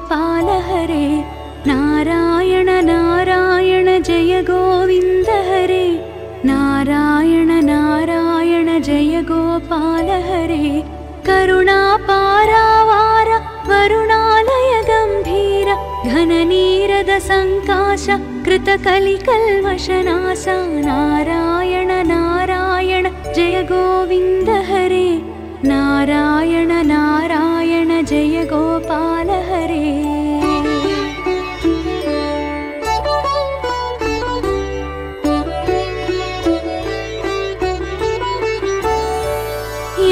गोपाल हरे नारायण नारायण जय गोविंद हरे नारायण नारायण जय गोपाल हरे करुणापारावार वरुणालय गंभीर घननीरद संकाश कृतकलिकल्मषनाश नारायण नारायण जय गोविंद हरे नारायण नारायण जय गोपाल हरे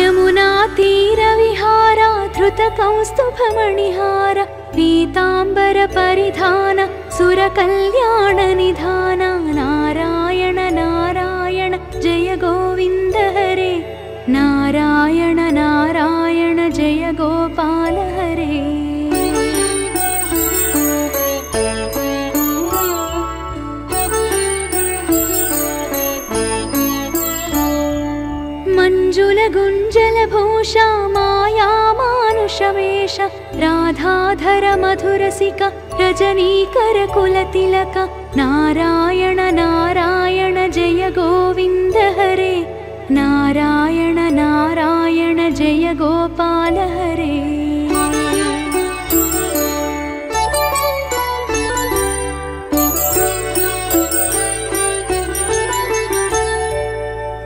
यमुना तीर विहारा धृत कौस्तुभ मणिहार पीतांबर परिधान सुर कल्याण निधान नारायण नारायण जय गोविंद हरे नारायण नारायण जय गोपाल हरे मंजुल गुंजल भूषा माया मानुषवेश राधाधर मधुरसिक रजनीकर कुलतिलक नारायण नारायण जय गोविंद हरे नारायण नारायण जय गोपाल हरे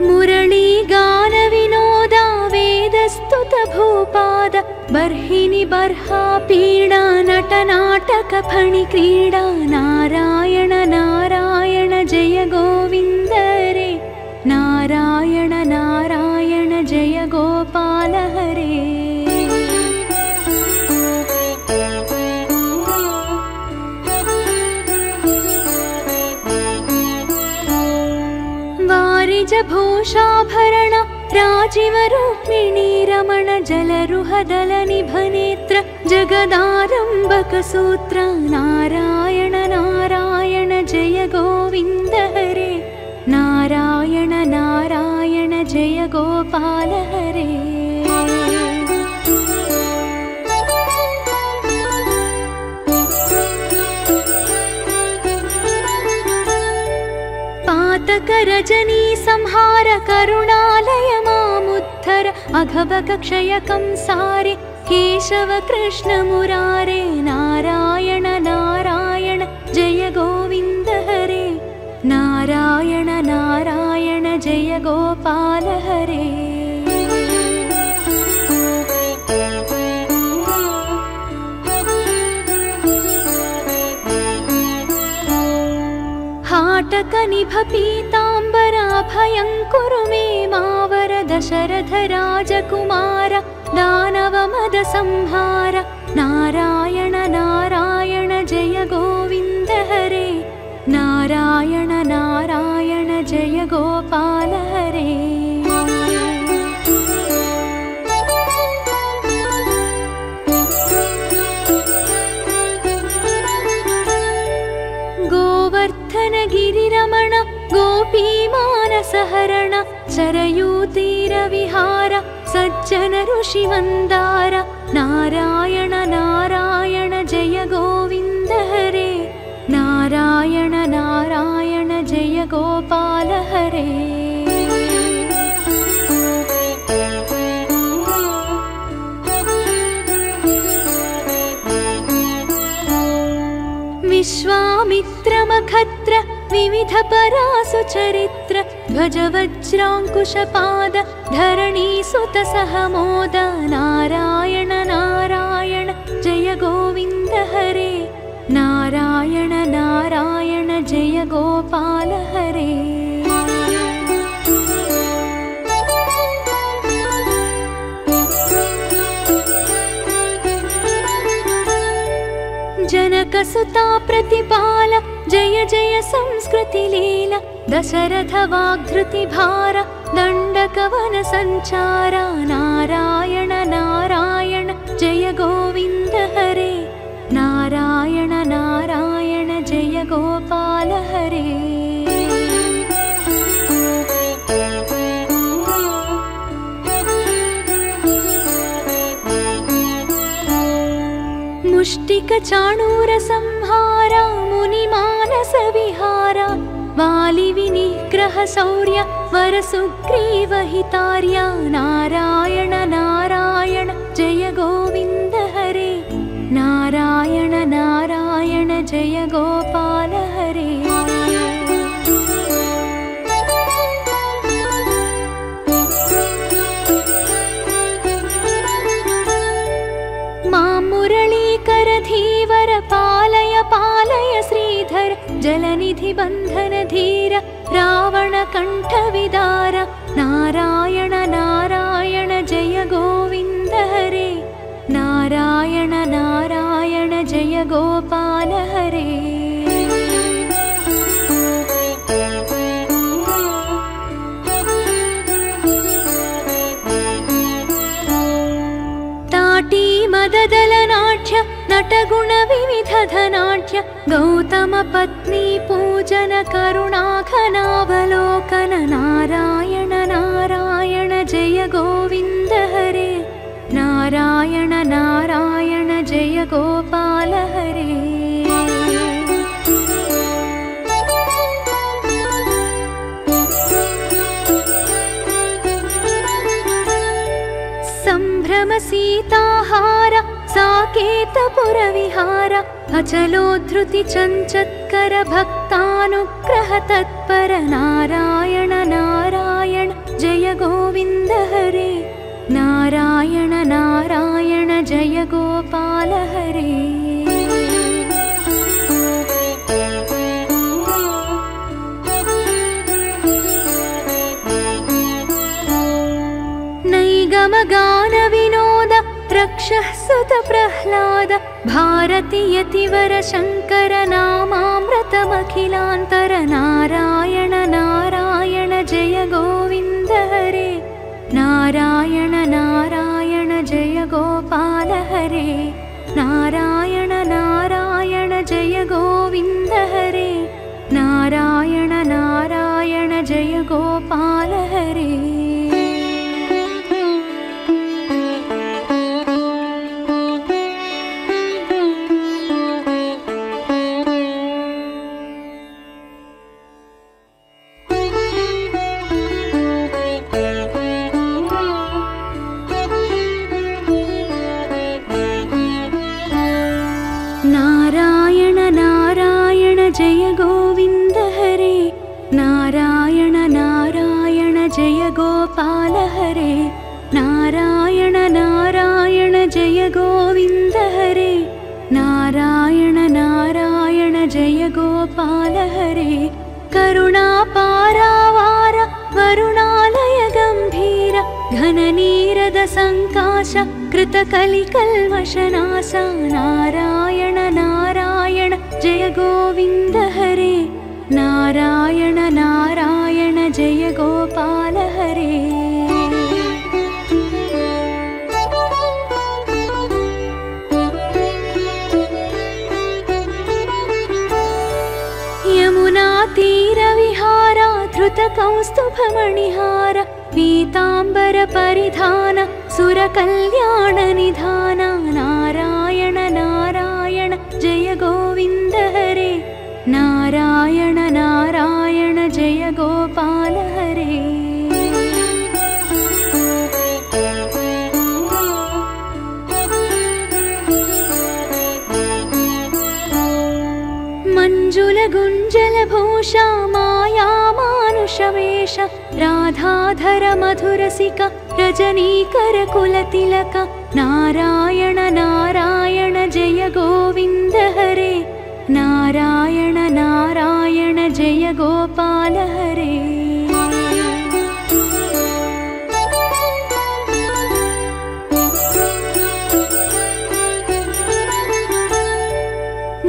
मुरली गान विनोद वेदस्तुत भूपाद बर्हिणी बर्हा पीड़ा नटनाटक फणि क्रीडा नारायण नारायण जय गोविंद हरे नारायण नारायण जय गोपाल हरे वारिज भूषाभरण राजीव रुक्मिणी रमण जलरुहदल निभनेत्र जगदारंभक सूत्र नारायण नारायण जय गोविंद हरे नारायण नारायण जय गोपाल हरे पातक रजनी संहार करुणालय मामुद्धर अघवक क्षयकं सारे केशव कृष्ण मुरारे नारायण नारायण जय गोविंद हरे नारायण नारायण जय गोपाल हरे हाटक निभ पीतांबराभयं कुरु मे मावर दशरथ राजकुमार दानव मद संहार नारायण नारायण जय गोविंद हरे नारायण नारायण जय गोपाल हरे गोवर्धन गिरिरमण गोपी मानसहरण चरयू तीर विहार सज्जन ऋषि वंदार नारायण नारायण जय गोविंद हरे नारायण नारायण जय गोपाल हरे विश्वामित्रमखत्र विविध परासु चरित्र ध्वज वज्रांकुशपाद धरणी सुत सहमोद नारायण नारायण जय गोविंद हरे नारायण नारायण जय गोपाल हरे जनकसुता प्रतिपाल जय जय संस्कृति लीला दशरथ वाग्धृति भार दंडकवन संचार नारायण नारायण जय गोविंद हरे नारायण नारायण जय गोपाल हरे मुष्टिक चाणूर संहारा मुनिमानस विहारा वालिविनिग्रह शौर्य वर सुग्रीव हितार्या नारायण नारायण जय गोविंद हरे नारायण नारायण जय गोपाल हरे। जलनिधि बंधन धीर रावण कंठ विदार नारायण नारायण जय गोविंद हरे नारायण नारायण जय गोपाल हरे। ताटी मददलनाट्य नटगुण विविध धनाट्य गौतम पत्नी पूजन करुणाघनावलोकन नारायण नारायण जय गोविंद हरे नारायण नारायण जय गोपाल हरे। सीताहार साकेतपुर विहार अचलोद्धृति चंचत्कर भक्तानुग्रह तत्पर नारायण नारायण जय गोविंद हरे नारायण नारायण जय गोपाल हरे। गान विनोद रक्षः सुत प्रह्लाद भारती यतिवर शंकर नामामृतमखिलांतर नारायण नारायण जय गोविंद हरे नारायण नारायण जय गोपाल हरे नारायण नारायण जय गोविंद हरे नारायण नारायण जय गोपाल हरे। कृतकलिकल्मषनाश नारायण नारायण जय गोविंद हरे नारायण नारायण जय गोपाल हरे। यमुना तीर विहारा धृतकौस्तुभमणिहार पीतांबर परिधान सुर कल्याण निधान नारायण नारायण जय गोविंद हरे नारायण नारायण जय गोपाल हरे। मंजुल गुंजल भूषा माया मानुषवेश राधाधर मधुरसिका रजनीकर कुलतिलक नारायण नारायण जय गोविंद हरे नारायण नारायण जय गोपाल हरे।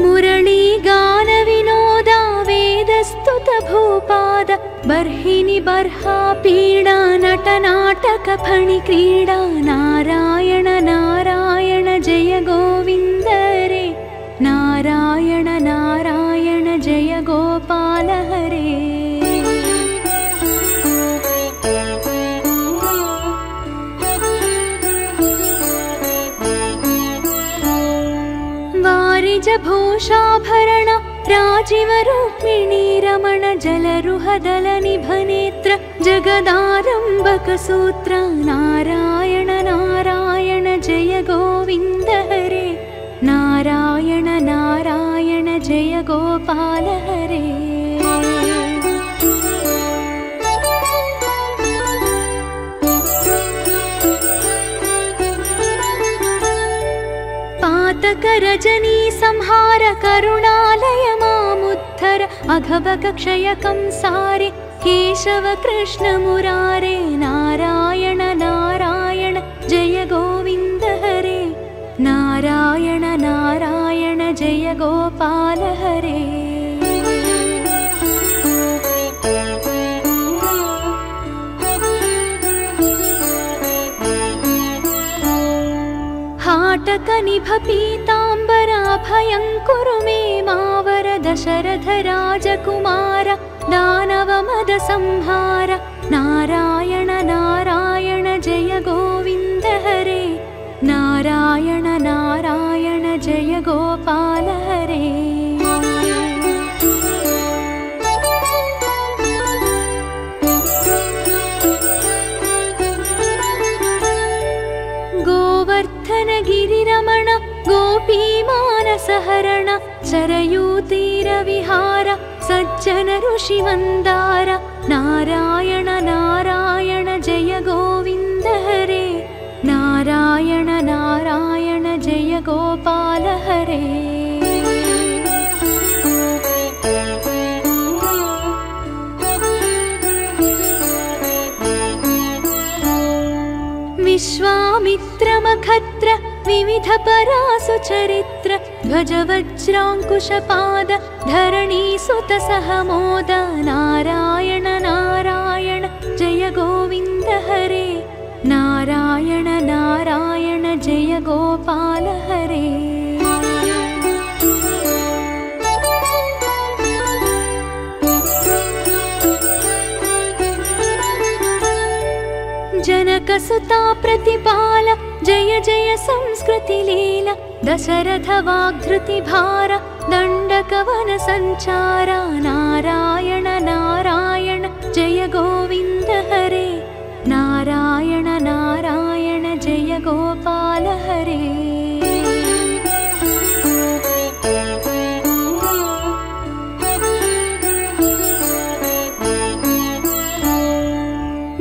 मुरली गान विनोदा वेदस्तुत भूपाद बर्हिणी बर्हा पीड़ा नटनाटक फणि क्रीडा नारायण नारायण जय गोविंद हरे नारायण नारायण जय गोपाल हरे। वार शूलभूषाभरण राजीवरूपिणी रमण जलरुहदलनिभनेत्र जगदारम्भकसूत्र नारायण नारायण जय गोविन्द हरे नारायण नारायण जय गोपाल हरे। पातकरजनी संहार करुणालय मामुद्धर अघबक क्षयकं सारे केशव कृष्ण मुरारे नारायण नारायण जय गोविन्द हरे नारायण नारायण जय गोपाल हरे। हाटकनिभपीताम्बराभयं कुरु मे मावर दशरथ राजकुमार दानवमद संहार नारायण नारायण जय गोविन्द हरे नारायण नारायण जय गोपाल हरे। गिरिरमण गोपीमानसहरण चरयूतीरविहार सज्जन ऋषिवन्दार नारायण नारायण जय गोविन्द हरे नारायण नारायण जय गोपाल हरे। विश्वामित्रमखत्र विविध परासु चरित्र ध्वज वज्राङ्कुशपाद धरणी सुत सहमोद नारायण नारायण जय गोविन्द हरे नारायण नारायण जय गोपाल हरे। जनकसुता प्रतिपाल जय जय संस्कृति लीला दशरथ वाग्धृति भार दण्डकवन संचार नारायण नारायण जय गोविन्द हरे नारायण नारायण जय गोपाल हरे।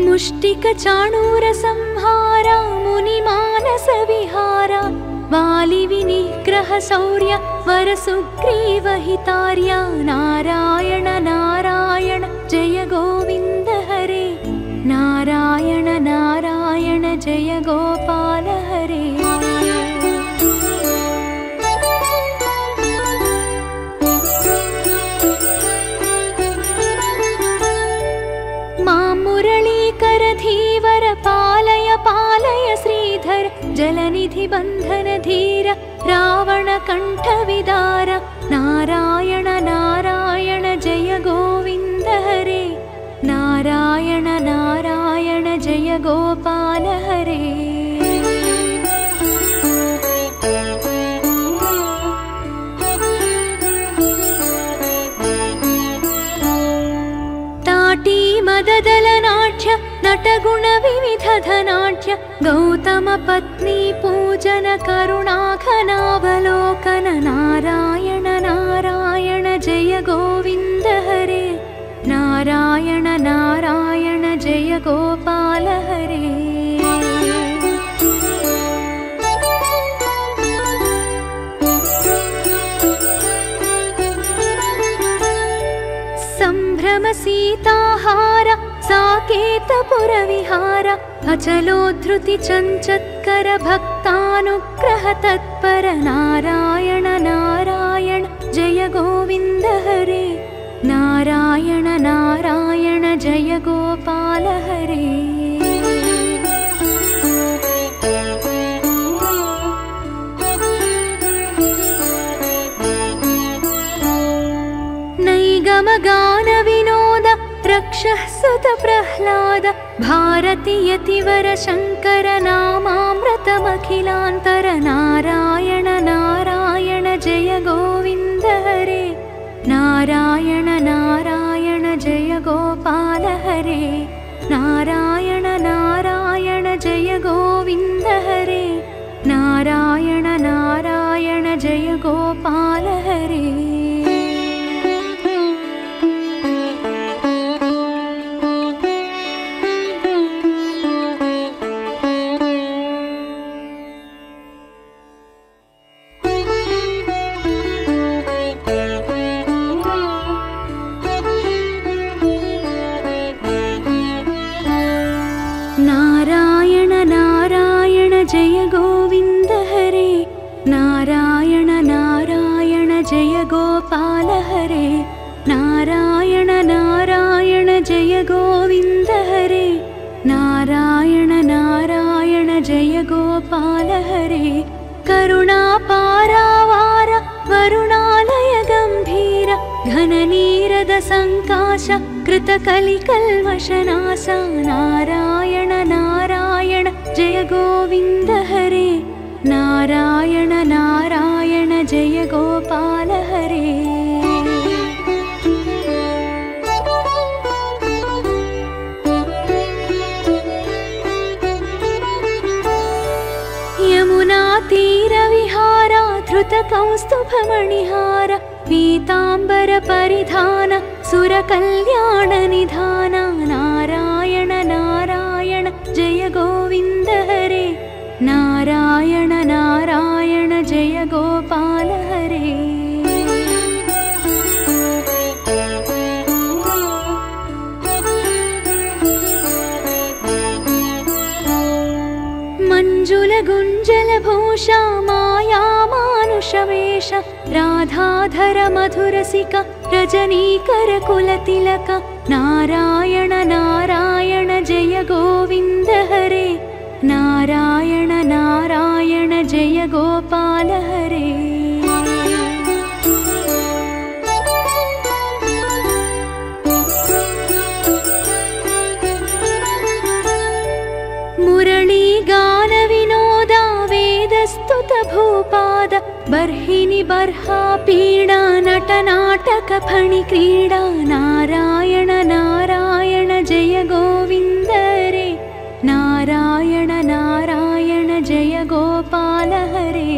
मुष्टिकचाणूर संहार मुनिमानस विहार वालिविनिग्रह शौर्य वरसुग्रीवहितार्य नारायण नारायण जय गोविन्द हरे नारायण नारायण जय गोपाल हरे। जलनिधि बंधन धीर रावण कंठ विदार नारायण नारायण जय गोविन्द हरे नारायण नारायण जय गोपाल हरे। ताटी मददलनाट्य नटगुण विविध धनाट्य गौतम पत्नी पूजन करुणाघनावलोकन नारायण नारायण जय गोविन्द हरे नारायण नारायण जय गोपाल हरे। संभ्रम सीताहार साकेतपुरविहार अचलोद्धृति चञ्चत्कर भक्तानुग्रह तत्पर नारायण नारायण जय गोविन्द हरे नारायण नारायण जय गोपाल हरे। नैगमगान विनोद रक्षः सुत प्रह्लाद भारती यतिवर शङ्कर नामामृतमखिलान्तर नारायण नारायण नारायण जय गोविंद हरे, नारायण नारायण जय गोपाल हरे, नारायण नारायण जय गोविंद हरे, नारायण नारायण जय गोपाल हरे। गोपाल हरे, नारायण नारायण जय गोविंद हरे, नारायण नारायण जय गोपाल हरे। करुणापारावार वरुणालय गंभीर, घननीरद संकाश कृतकलिकल्मषनाश, नारायण नारायण जय गोविंद हरे, नारायण नारायण जय गोपाल हरे। यमुनातीरविहार धृतकौस्तुभमणिहार, पीतांबर परिधान सुरकल्याण निधान, नारायण नारायण जय गोविंद हरे, नारायण नारायण जय गोपाल हरे। मंजुल गुंजल भूषा माया मानुषवेश, राधाधर मधुरसिका रजनीकर कुलतिलक, नारायण नारायण जय गोविंद हरे, नारायण नारायण जय गोपाल हरे। मुरली गान विनोद वेदस्तुत भूपाद, बर्हिणी बर्हा पीड़ा नटनाटक फणि क्रीडा, नारायण नारायण जय गोविंद हरे, नारायण नारायण जय गोपाल हरे।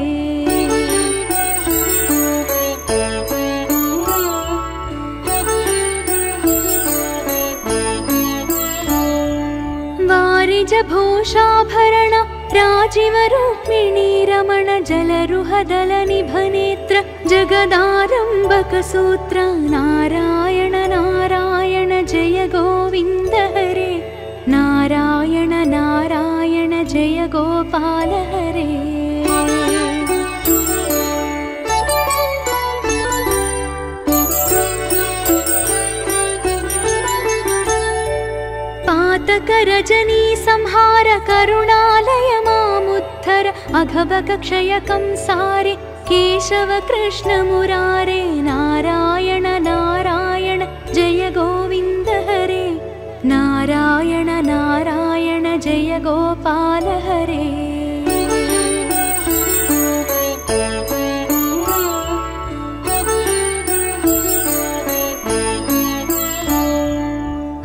वारिज भूषाभरण राजीव रुक्मिणी रमण, जलरुहदल निभनेत्र जगदारंभक सूत्र, नारायण नारायण जय गोविंद हरे, नारायण नारायण जय गोपाल हरे। पातक रजनी संहार करुणालय मामुद्धर, अघवक क्षयकं सारे केशव कृष्ण मुरारे, नारायण नारायण जय गोविंद हरे, नारायण नारायण जय गोपाल हरे।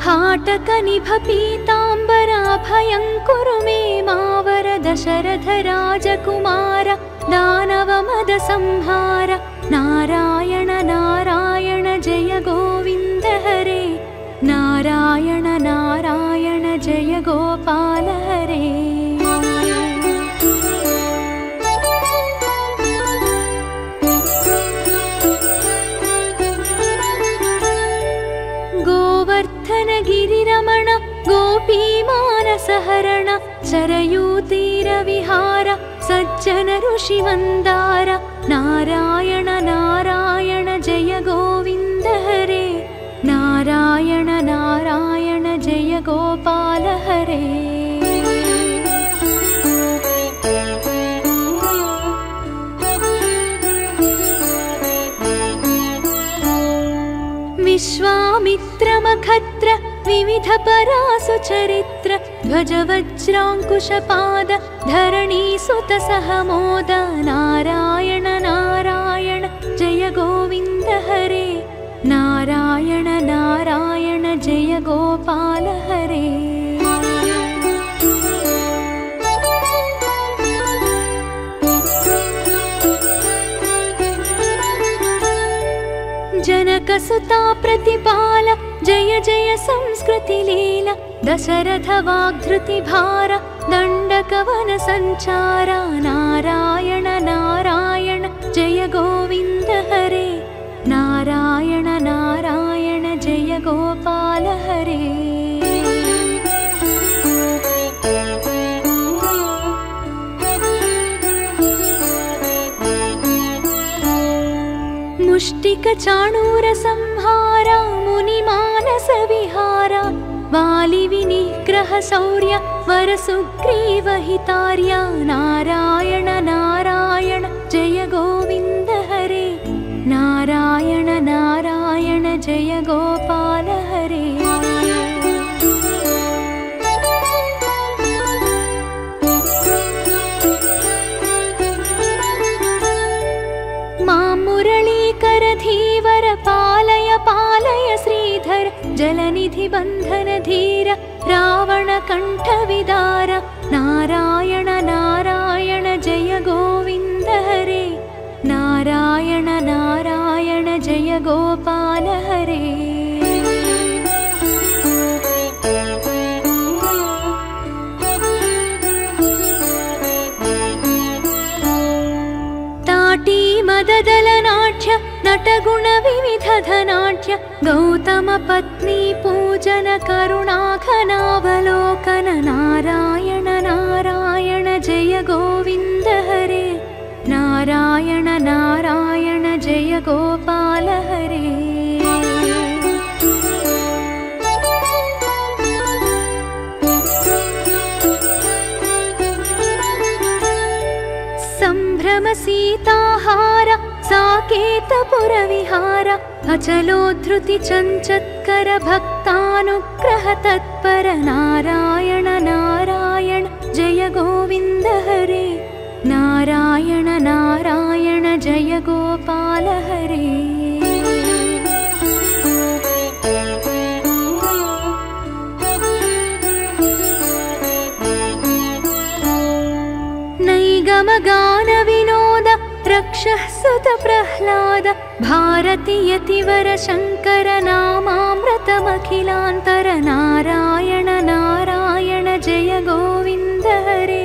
हाटक निभ पीतांबर अभयंकुरु मे मावर, दशरथ राजकुमार दानव मद संहार, नारायण नारायण जय गोविंद हरे, नारायण नारायण जय गोपाल हरे। गोवर्धन गिरिरमण गोपी मानसहरण, चरयू तीर विहार सज्जन ऋषि वंदार, नारायण नारायण जय गोविंद हरे, नारायण नारायण जय गोपाल हरे। विश्वामित्र मखत्र विविध परासु चरित्र ध्वज वज्राङ्कुशपाद धरणी सुत सहमोद नारायण नारायण जय गोविन्द हरे नारायण नारायण जय गोपाल हरे। जनकसुता प्रतिपाल जय जय संस्कृति लीला दशरथ वाग्धृति भार दण्डकवन संचार नारायण नारायण जय गोविन्द हरे नारायण नारायण जय गोपाल हरे। मुष्टिक चाणूर संहारा मुनिमानस विहारा वाली विनिग्रह शौर्य वर सुग्रीव हितार्य नारायण नारायण जय गोविन्द हरे नारायण नारायण जय गोपाल हरे। जलनिधि बंधन धीर रावण कंठ विदार नारायण नारायण जय गोविन्द हरे नारायण नारायण जय गोपाल हरे। ताटी मददलनाट्य नटगुण विविध धनाट्य गौतम पत्नी पूजन करुणाघनावलोकन नारायण नारायण जय गोविन्द हरे नारायण नारायण जय गोपाल हरे। संभ्रम सीताहार साकेतपुर विहार अचलो धृति चंचत्कर भक्तानुग्रह तत्पर नारायण नारायण जय गोविन्द हरे नारायण नारायण जय गोपाल हरे। नैगम गान विनोद रक्षः सुत प्रह्लाद भारती यतिवर शंकर नामामृतमखिलांतर नारायण नारायण जय गोविन्द हरे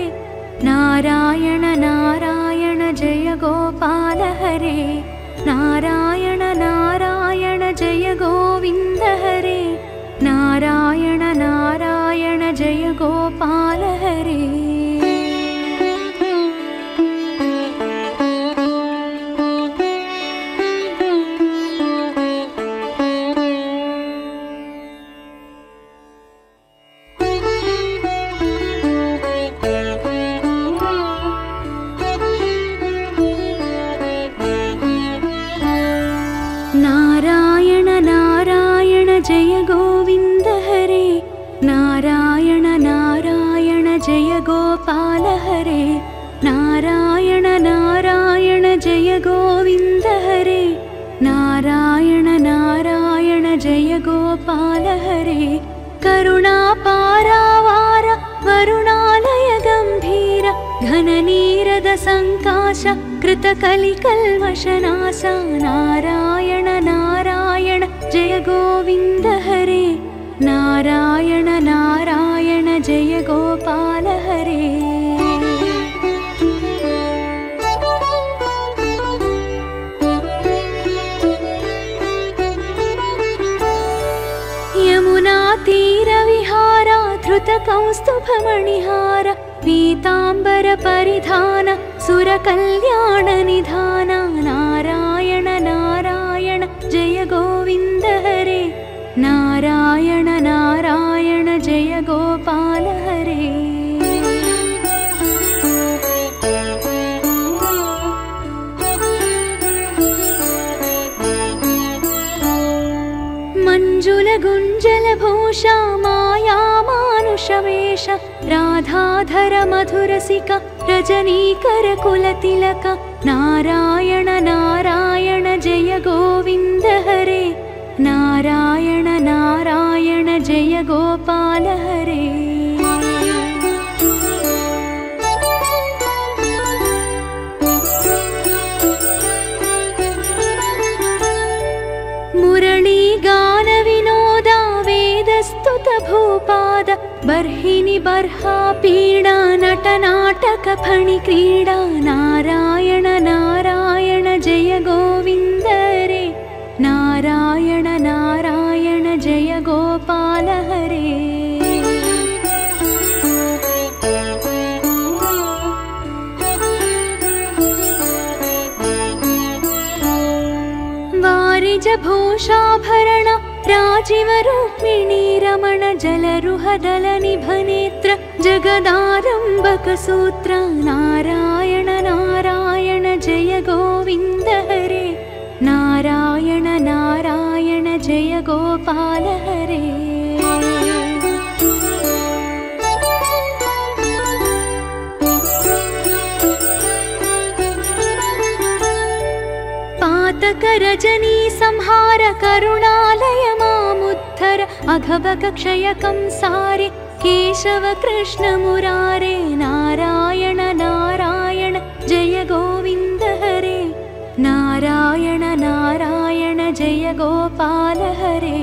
नारायण नारायण जय गोपाल हरे नारायण नारायण जय गोविन्द हरे नारायण नारायण जय गोपाल हरे। कृतकलिकल्मषनाश नारायण नारायण जय गोविन्द हरे नारायण नारायण जय गोपाल हरे। यमुना तीर विहारा धृतकौस्तुभ मणिहार पीतांबर परिधान सुर कल्याण निधान नारायण नारायण जय गोविन्द हरे नारायण नारायण जय गोपाल हरे। मंजुल गुण चञ्चलभूषा मायामानुषवेष राधाधर मधुरसिक रजनीकरकुलतिलक नारायण नारायण जय गोविन्द हरे नारायण नारायण जय गोपाल हरे। भूपाद बर्हिनि बर्हा पीडा नटनाटक फणि क्रीडा नारायण नारायण जय गोविन्द हरे नारायण नारायण जय गोपाल हरे। वारिज भूषाभरण राजीव रुक्मिणी रमण जलरुहदल निभनेत्र जगदारंभक सूत्र नारायण नारायण जय गोविंद हरे नारायण नारायण जय गोपाल हरे। पातक रजनी संहार करुणालय मामुद्धर अघवक क्षय कंसारे केशव कृष्ण मुरारे नारायण नारायण जय गोविंद हरे नारायण नारायण जय गोपाल हरे।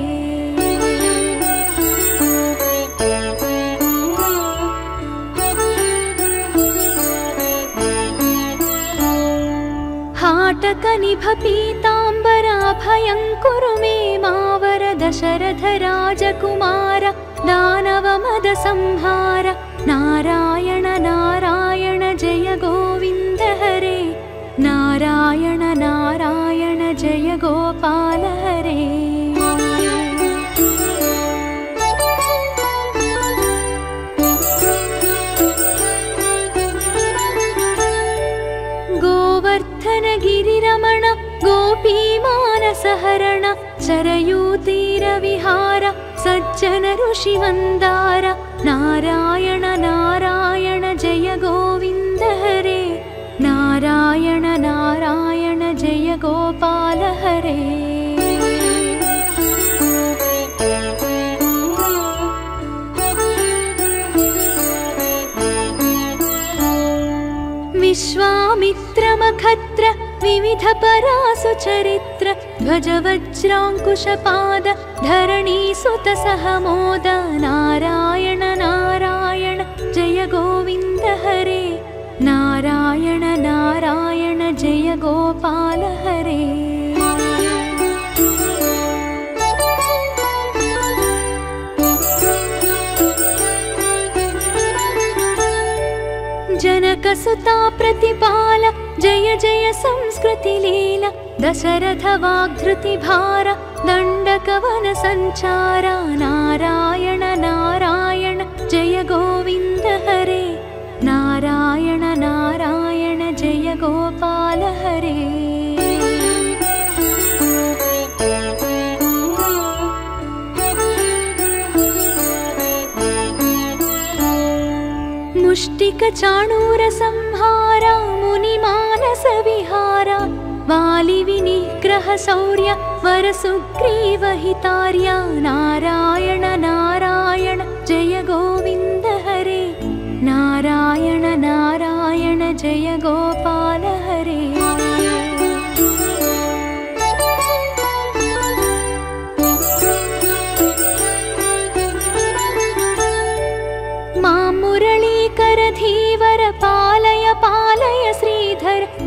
हाटक निभ भयंकुरु मे मावर दशरथ राजकुमार दानव मद संहार नारायण नारायण जय गोविंद हरे नारायण नारायण जय गोपाल हरे। गोवर्धन गिरिरमण गोपी सहरण चरयूतीर विहार सज्जन ऋषि वंदार नारायण नारायण जय गोविंद हरे नारायण नारायण जय गोपाल हरे। विश्वामित्र मखत्र विविध परासु चरित्र ध्वज वज्रांकुश पाद धरणी सुत सहमोद नारायण नारायण जय गोविंद हरे नारायण नारायण जय गोपाल हरे। जनकसुता प्रतिपाल जय जय संस्कृति लीला दशरथ वाग्धृति भार दंडकवन संचार नारायण नारायण जय गोविंद हरे नारायण नारायण जय गोपाल हरे। मुष्टिक चाणूर संहार मुनि मानस विहार वाली विनिग्रह शौर्य वर सुग्रीव हितार्य नारायण नारायण जय गोविंद हरे नारायण नारायण जय गोपाल हरे।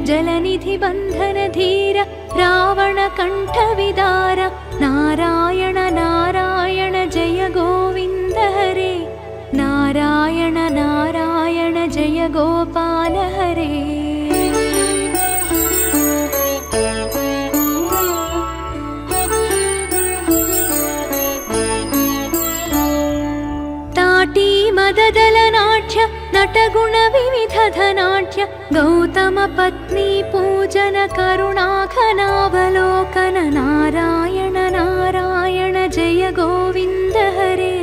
जलनिधि बंधन धीर रावण कंठ विदार नारायण नारायण जय गोविंद हरे नारायण नारायण जय गोपाल हरे। ताटी मददलनाट्य नटगुण विविधधनाट्य गौतम पत्नी पूजन करुणाघनावलोकन नारायण नारायण जय गोविंद हरे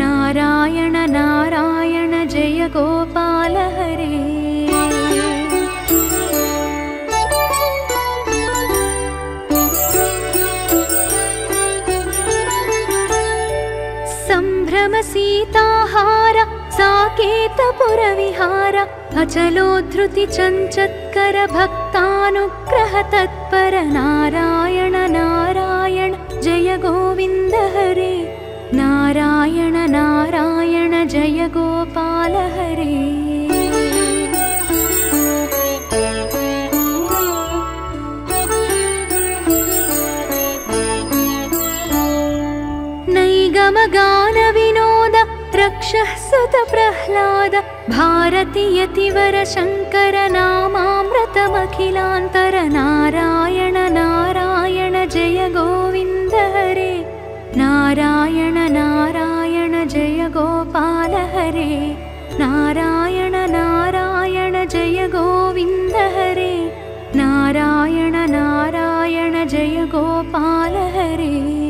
नारायण नारायण जय गोपाल हरे। सीताहार साकेतपुर विहार अचलोद्धृति चञ्चत्कर भक्तानुग्रह तत्पर नारायण नारायण जय गोविंद हरे नारायण नारायण जय गोपाल हरे। गान विनोद रक्षः सुत प्रह्लाद भारती यतिवर शंकर नामामृतमखिलांतर नारायण नारायण जय गोविंद हरे नारायण नारायण जय गोपाल हरे नारायण नारायण जय गोविंद हरे नारायण नारायण जय गोपाल हरे।